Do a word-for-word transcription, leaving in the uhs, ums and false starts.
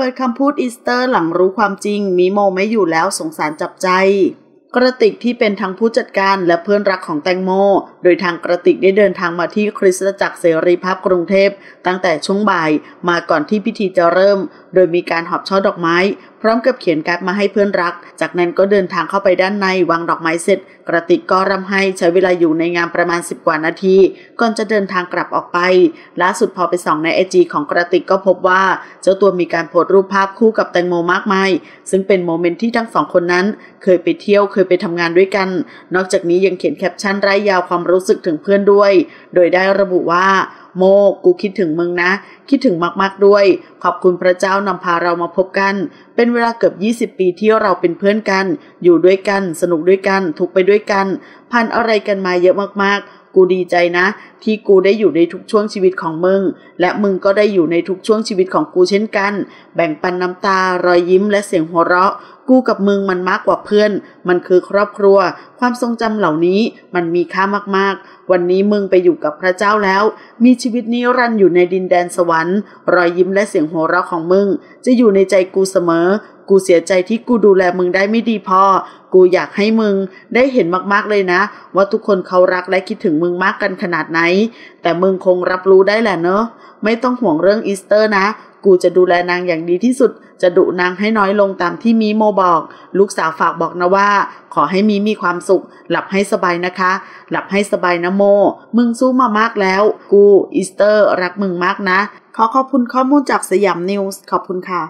เปิดคำพูดอีสเตอร์หลังรู้ความจริงมิโมไม่อยู่แล้วสงสารจับใจกระติกที่เป็นทั้งผู้จัดการและเพื่อนรักของแตงโมโดยทางกระติกได้เดินทางมาที่คริสตจักรเสรีภาพกรุงเทพตั้งแต่ช่วงบ่ายมาก่อนที่พิธีจะเริ่มโดยมีการหอบช่อดอกไม้พร้อมกับเขียนการ์ดมาให้เพื่อนรักจากนั้นก็เดินทางเข้าไปด้านในวางดอกไม้เสร็จกระติกก็รำไห้ใช้เวลาอยู่ในงานประมาณสิบกว่านาทีก่อนจะเดินทางกลับออกไปล่าสุดพอไปส่องในไอจีของกระติกก็พบว่าเจ้าตัวมีการโพสต์รูปภาพคู่กับแตงโมมากมายซึ่งเป็นโมเมนต์ที่ทั้งสองคนนั้นเคยไปเที่ยวเคยไปทำงานด้วยกันนอกจากนี้ยังเขียนแคปชั่นไร้ยาวความรู้สึกถึงเพื่อนด้วยโดยได้ระบุว่าโมกูคิดถึงมึงนะคิดถึงมากๆด้วยขอบคุณพระเจ้านำพาเรามาพบกันเป็นเวลาเกือบยี่สิบปีที่เราเป็นเพื่อนกันอยู่ด้วยกันสนุกด้วยกันทุกไปด้วยกันผ่านอะไรกันมาเยอะมากๆกูดีใจนะที่กูได้อยู่ในทุกช่วงชีวิตของมึงและมึงก็ได้อยู่ในทุกช่วงชีวิตของกูเช่นกันแบ่งปันน้ำตารอยยิ้มและเสียงหัวเราะกูกับมึงมันมากกว่าเพื่อนมันคือครอบครัวความทรงจำเหล่านี้มันมีค่ามากๆวันนี้มึงไปอยู่กับพระเจ้าแล้วมีชีวิตนิรันดร์อยู่ในดินแดนสวรรค์รอยยิ้มและเสียงหัวเราะของมึงจะอยู่ในใจกูเสมอกูเสียใจที่กูดูแลมึงได้ไม่ดีพอกูอยากให้มึงได้เห็นมากๆเลยนะว่าทุกคนเขารักและคิดถึงมึงมากกันขนาดไหนแต่มึงคงรับรู้ได้แหละเนอะไม่ต้องห่วงเรื่องอีสเตอร์นะกูจะดูแลนางอย่างดีที่สุดจะดุนางให้น้อยลงตามที่มิโมบอกลูกสาวฝากบอกนะว่าขอให้มิมีความสุขหลับให้สบายนะคะหลับให้สบายนะโมมึงสู้มามากแล้วกูอีสเตอร์รักมึงมากนะขอขอบคุณข้อมูลจากสยามนิวส์ขอบคุณค่ะ